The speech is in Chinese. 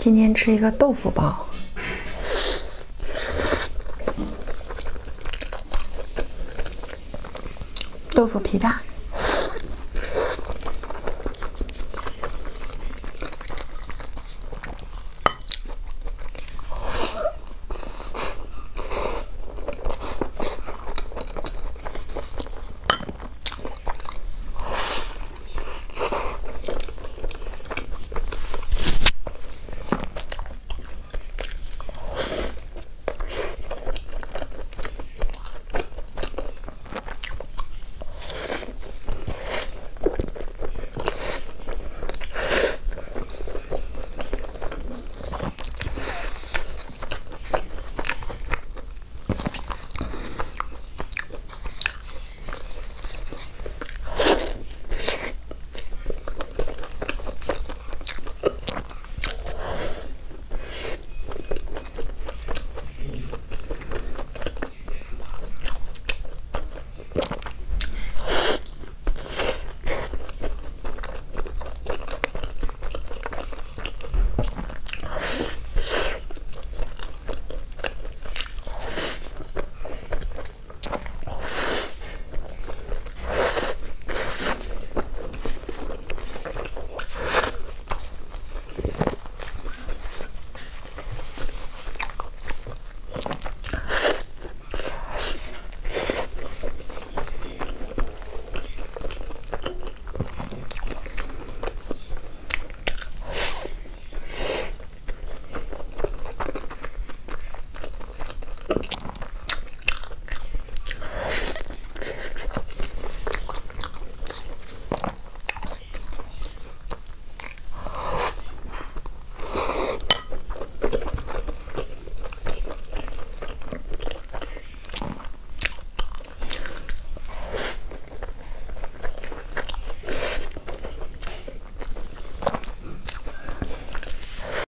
今天吃一个豆腐包。 豆腐皮蛋，